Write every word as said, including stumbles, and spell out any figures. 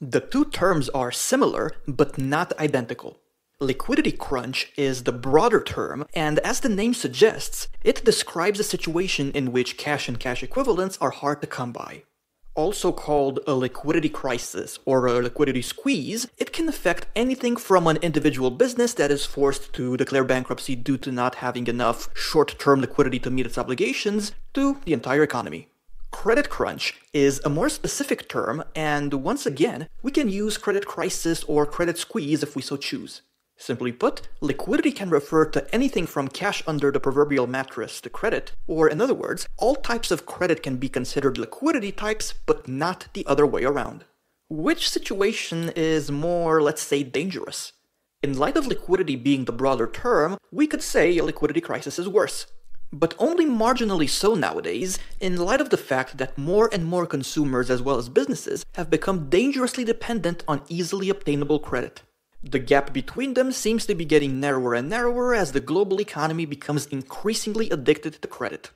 The two terms are similar, but not identical. Liquidity crunch is the broader term, and as the name suggests, it describes a situation in which cash and cash equivalents are hard to come by. Also called a liquidity crisis or a liquidity squeeze, it can affect anything from an individual business that is forced to declare bankruptcy due to not having enough short-term liquidity to meet its obligations, to the entire economy. Credit crunch is a more specific term, and once again, we can use credit crisis or credit squeeze if we so choose. Simply put, liquidity can refer to anything from cash under the proverbial mattress to credit, or in other words, all types of credit can be considered liquidity types, but not the other way around. Which situation is more, let's say, dangerous? In light of liquidity being the broader term, we could say a liquidity crisis is worse. But only marginally so nowadays, in light of the fact that more and more consumers as well as businesses have become dangerously dependent on easily obtainable credit. The gap between them seems to be getting narrower and narrower as the global economy becomes increasingly addicted to credit.